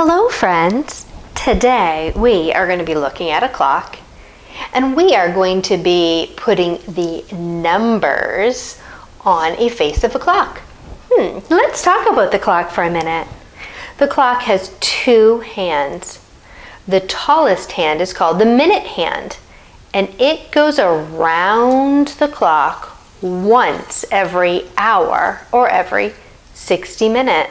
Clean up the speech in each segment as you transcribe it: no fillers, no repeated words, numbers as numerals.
Hello friends! Today we are going to be looking at a clock and we are going to be putting the numbers on a face of a clock. Let's talk about the clock for a minute. The clock has two hands. The tallest hand is called the minute hand and it goes around the clock once every hour or every 60 minutes.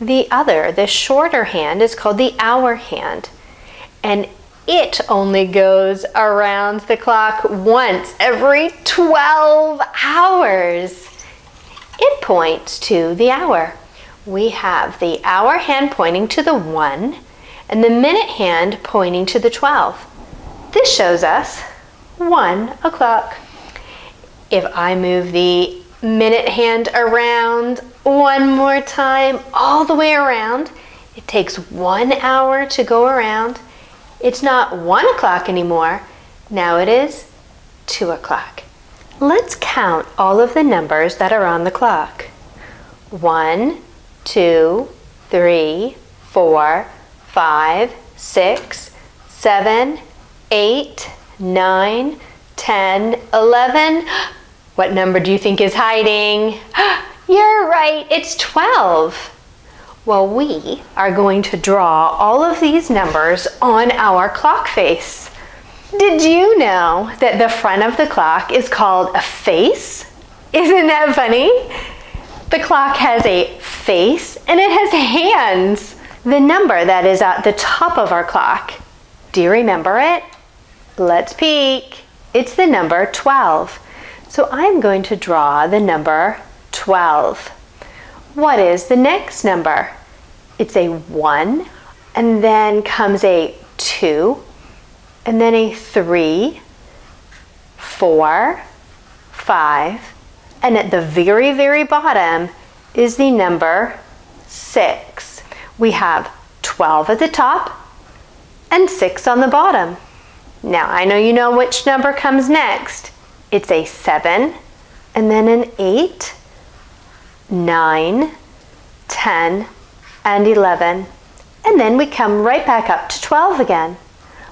The other, the shorter hand, is called the hour hand, and it only goes around the clock once every 12 hours. It points to the hour. We have the hour hand pointing to the 1 and the minute hand pointing to the 12. This shows us 1 o'clock. If I move the minute hand around one more time, all the way around, it takes 1 hour to go around. It's not 1 o'clock anymore. Now it is 2 o'clock. Let's count all of the numbers that are on the clock. 1, 2, 3, 4, 5, 6, 7, 8, 9, 10, 11. What number do you think is hiding? You're right, it's 12. Well, we are going to draw all of these numbers on our clock face. Did you know that the front of the clock is called a face? Isn't that funny? The clock has a face and it has hands. The number that is at the top of our clock, do you remember it? Let's peek. It's the number 12. So I'm going to draw the number 12. What is the next number? It's a 1, and then comes a 2, and then a 3, 4, 5, and at the very, very bottom is the number 6. We have 12 at the top and 6 on the bottom. Now I know you know which number comes next. It's a 7, and then an 8, 9, 10, and 11. And then we come right back up to 12 again.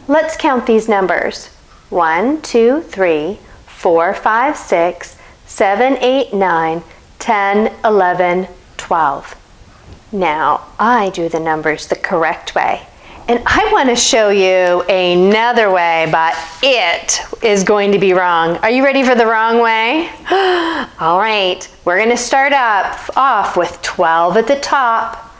Let's count these numbers. 1, 2, 3, 4, 5, 6, 7, 8, 9, 10, 11, 12. Now I do the numbers the correct way. And I want to show you another way, but it is going to be wrong. Are you ready for the wrong way? All right, we're going to start off with 12 at the top,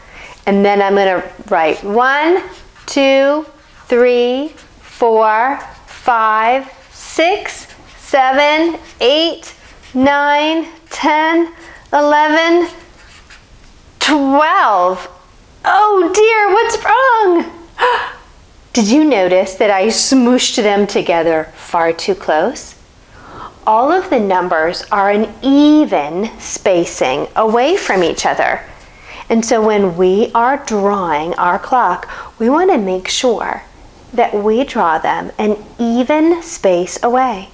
and then I'm going to write 1, 2, 3, 4, 5, 6, 7, 8, 9, 10, 11, 12. Oh dear, what's wrong? Did you notice that I smooshed them together far too close? All of the numbers are an even spacing away from each other. And so when we are drawing our clock, we want to make sure that we draw them an even space away.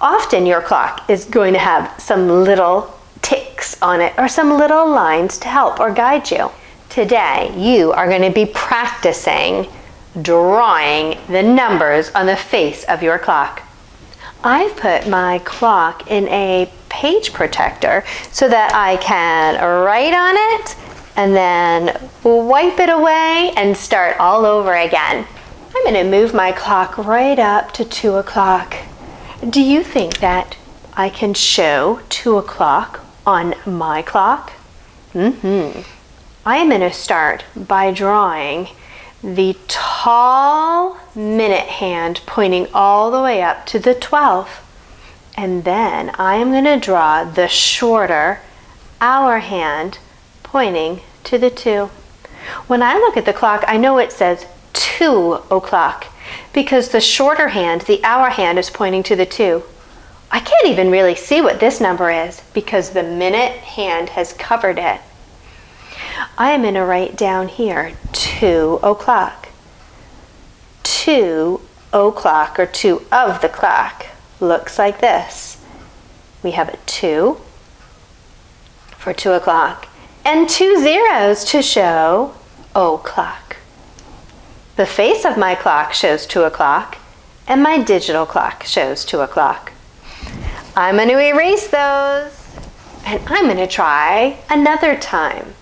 Often your clock is going to have some little ticks on it or some little lines to help or guide you. Today, you are going to be practicing drawing the numbers on the face of your clock. I've put my clock in a page protector so that I can write on it and then wipe it away and start all over again. I'm going to move my clock right up to 2 o'clock. Do you think that I can show 2 o'clock on my clock? I am going to start by drawing the tall minute hand pointing all the way up to the 12. And then I am going to draw the shorter hour hand pointing to the 2. When I look at the clock, I know it says 2 o'clock because the shorter hand, the hour hand, is pointing to the 2. I can't even really see what this number is because the minute hand has covered it. I am going to write down here 2 o'clock. 2 o'clock, or 2 of the clock, looks like this. We have a 2 for 2 o'clock and 2 zeros to show o'clock. The face of my clock shows 2 o'clock, and my digital clock shows 2 o'clock. I'm going to erase those, and I'm going to try another time.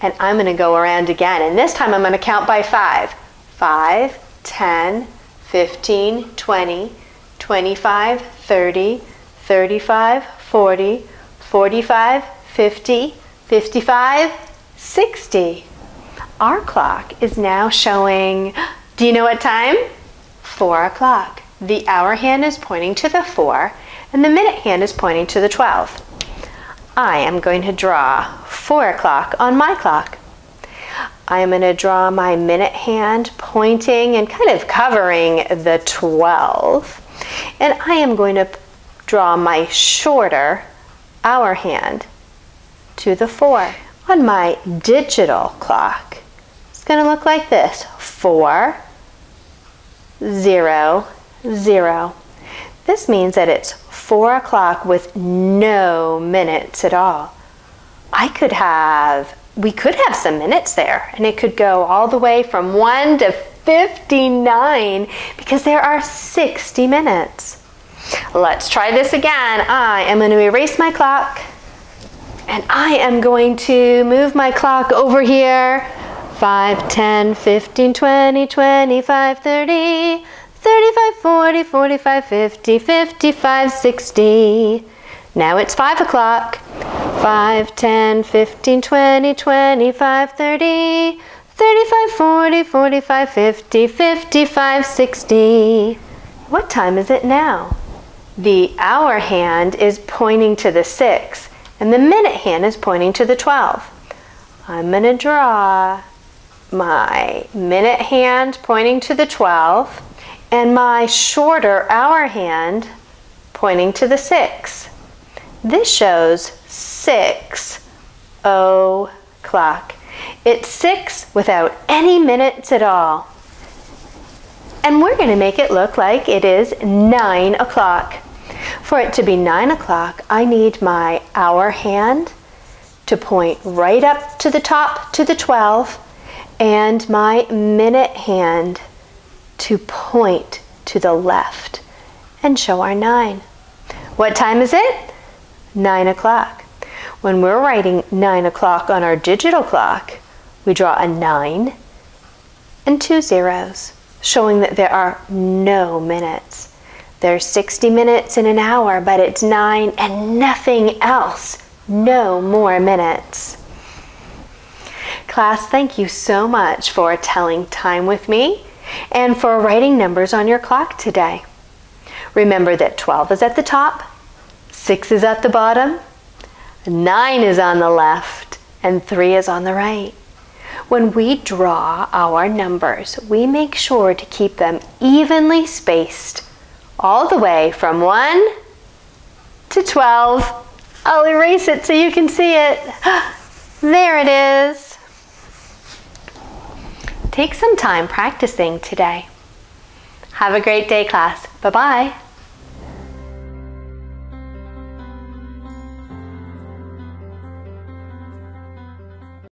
And I'm going to go around again, and this time I'm going to count by 5. 5, 10, 15, 20, 25, 30, 35, 40, 45, 50, 55, 60. Our clock is now showing, do you know what time? 4 o'clock. The hour hand is pointing to the 4, and the minute hand is pointing to the 12. I am going to draw 4 o'clock on my clock. I am going to draw my minute hand pointing and kind of covering the 12. And I am going to draw my shorter hour hand to the 4. On my digital clock, it's going to look like this. 4, 0, 0. This means that it's 4 o'clock with no minutes at all. We could have some minutes there, and it could go all the way from 1 to 59 because there are 60 minutes. Let's try this again. I am going to erase my clock, and I am going to move my clock over here. 5, 10, 15, 20, 25, 30, 35, 40, 45, 50, 55, 60. Now it's 5 o'clock. 5, 10, 15, 20, 25, 30, 35, 40, 45, 50, 55, 60. What time is it now? The hour hand is pointing to the 6. And the minute hand is pointing to the 12. I'm going to draw my minute hand pointing to the 12 and my shorter hour hand pointing to the 6. This shows 6 o'clock. It's 6 without any minutes at all. And we're going to make it look like it is 9 o'clock. For it to be 9 o'clock, I need my hour hand to point right up to the top to the 12, and my minute hand to point to the left and show our 9. What time is it? 9 o'clock. When we're writing 9 o'clock on our digital clock, we draw a 9 and 2 zeros, showing that there are no minutes. There's 60 minutes in an hour, but it's 9 and nothing else. No more minutes. Class, thank you so much for telling time with me and for writing numbers on your clock today. Remember that 12 is at the top, 6 is at the bottom, 9 is on the left, and 3 is on the right. When we draw our numbers, we make sure to keep them evenly spaced all the way from 1 to 12. I'll erase it so you can see it. There it is. Take some time practicing today. Have a great day, class. Bye-bye.